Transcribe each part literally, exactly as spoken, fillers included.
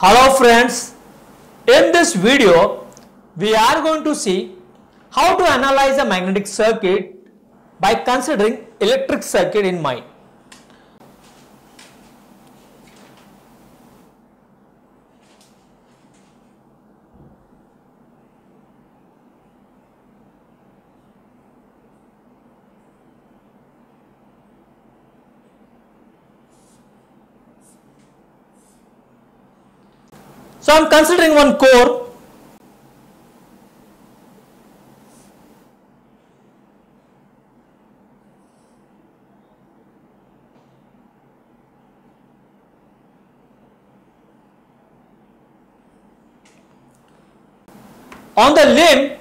Hello friends, in this video we are going to see how to analyze a magnetic circuit by considering electric circuit in mind. So I am considering one core, on the limb I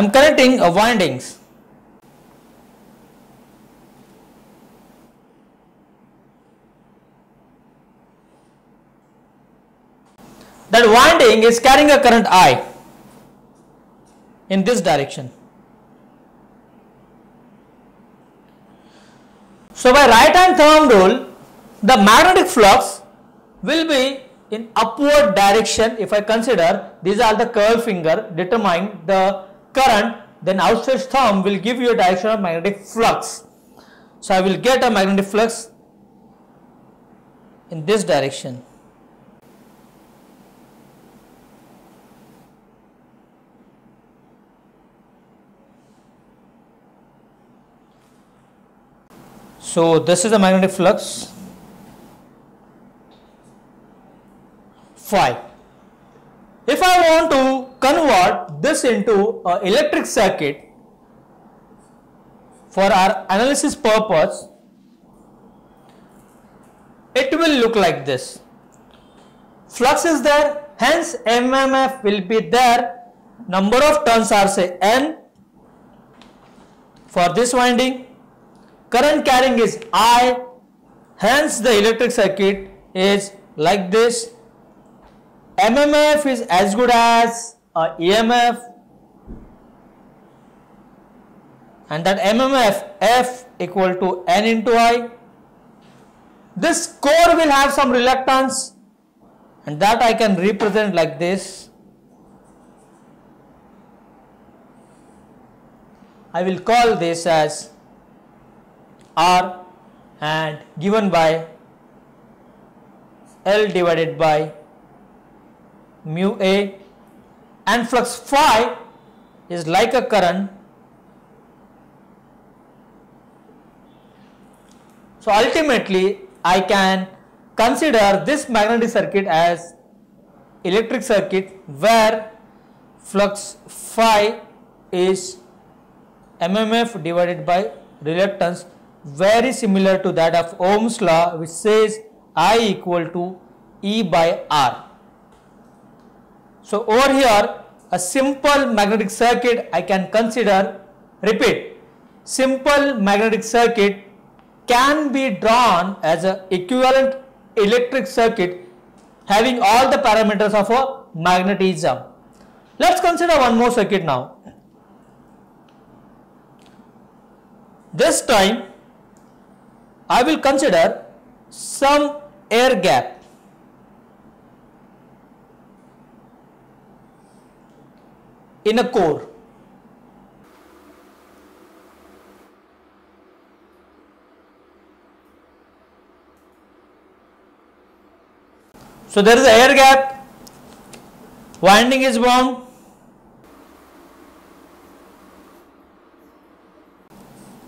am connecting uh, windings. That winding is carrying a current I in this direction. So by right hand thumb rule, the magnetic flux will be in upward direction. If I consider these are the curl finger determining the current, then outstretched thumb will give you a direction of magnetic flux. So I will get a magnetic flux in this direction. So this is the magnetic flux phi. If I want to convert this into an electric circuit for our analysis purpose, it will look like this. Flux is there, hence M M F will be there. Number of turns are say N for this winding. Current carrying is I, hence the electric circuit is like this. M M F is as good as a E M F, and that M M F F equal to N into I. This core will have some reluctance, and that I can represent like this. I will call this as R and given by L divided by mu A, and flux phi is like a current. So ultimately I can consider this magnetic circuit as electric circuit where flux phi is M M F divided by reluctance, very similar to that of Ohm's law, which says I equal to E by R. So over here, a simple magnetic circuit I can consider. Repeat, simple magnetic circuit can be drawn as an equivalent electric circuit having all the parameters of a magnetism. Let's consider one more circuit now. This time I will consider some air gap. In a core. So there is an air gap, winding is wound.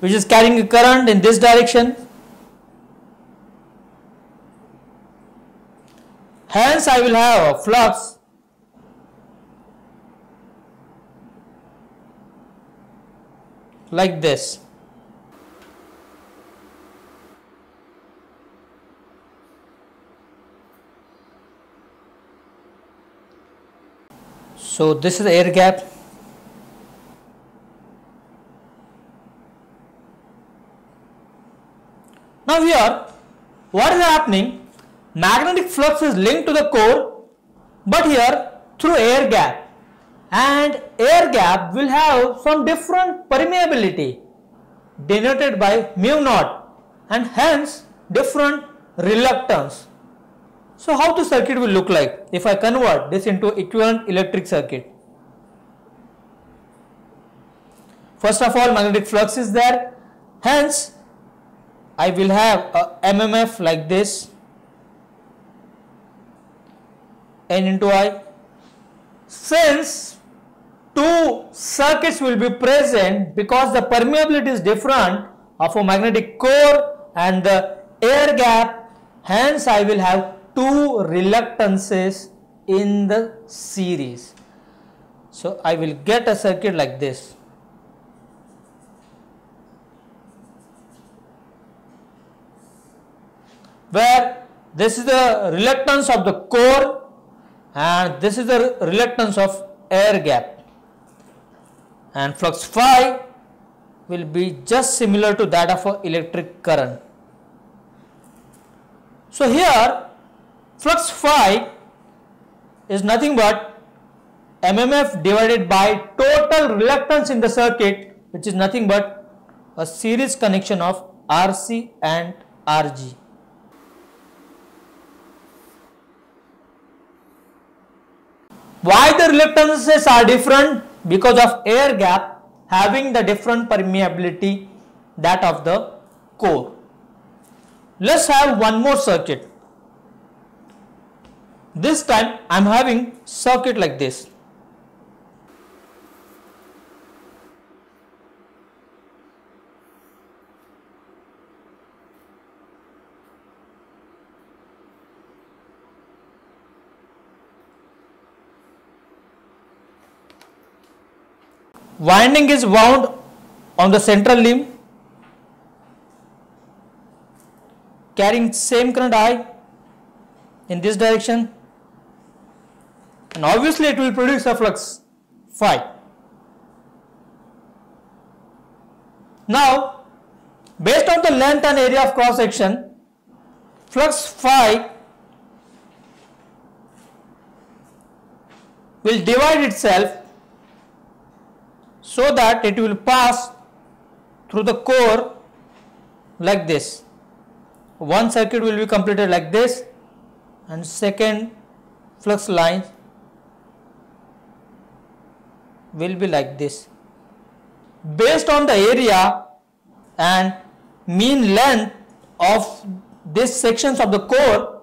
Which is carrying a current in this direction. Hence, I will have a flux like this. So, this is the air gap. Now, here, what is happening? Magnetic flux is linked to the core, but here through air gap, and air gap will have some different permeability denoted by mu naught and hence different reluctance. So how the circuit will look like if I convert this into equivalent electric circuit? First of all, magnetic flux is there, hence I will have a M M F like this, N into I. Since two circuits will be present because the permeability is different of a magnetic core and the air gap, hence I will have two reluctances in the series. So I will get a circuit like this. Where this is the reluctance of the core and this is the reluctance of air gap, and flux phi will be just similar to that of an electric current. So here flux phi is nothing but M M F divided by total reluctance in the circuit, which is nothing but a series connection of R C and R G. Why the reluctances are different? Because of air gap having the different permeability that of the core. Let's have one more circuit. This time I am having circuit like this. Winding is wound on the central limb carrying same current I in this direction, and obviously it will produce a flux phi. Now based on the length and area of cross section, flux phi will divide itself so that it will pass through the core like this. One circuit will be completed like this and second flux line will be like this. Based on the area and mean length of these sections of the core,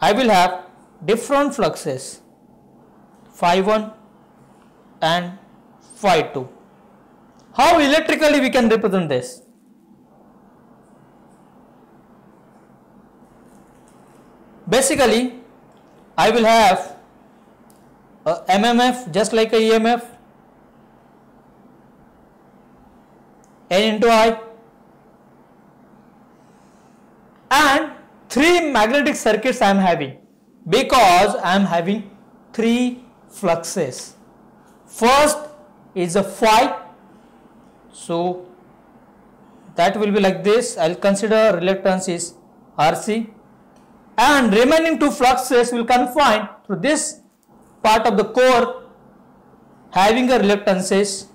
I will have different fluxes, phi one and phi two. How electrically we can represent this? Basically, I will have a M M F just like a E M F, N into I, and three magnetic circuits I am having because I am having three fluxes. First is a phi, so that will be like this. I will consider reluctance is R C, and remaining two fluxes will confine through this part of the core having a reluctance is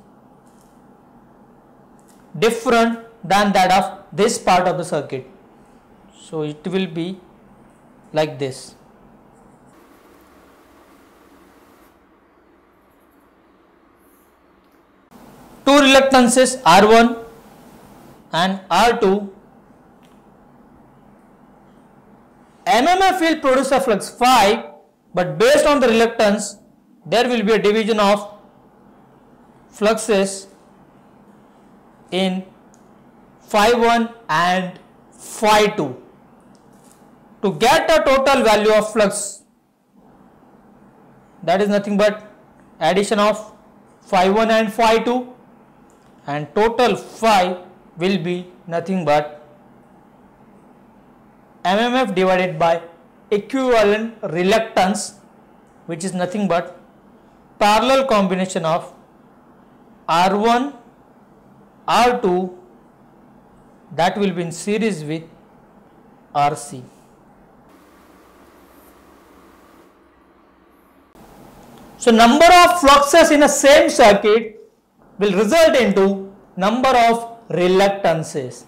different than that of this part of the circuit. So it will be like this. Two reluctances R one and R two. M M F will produce a flux phi, but based on the reluctance there will be a division of fluxes in phi one and phi two to get a total value of flux. That is nothing but addition of phi one and phi two, and total phi will be nothing but M M F divided by equivalent reluctance, which is nothing but parallel combination of R one, R two, that will be in series with R C. So number of fluxes in a same circuit will result into number of reluctances.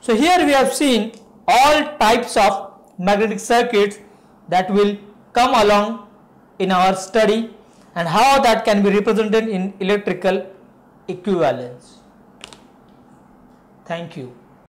So here we have seen all types of magnetic circuits that will come along in our study, and how that can be represented in electrical equivalence. Thank you.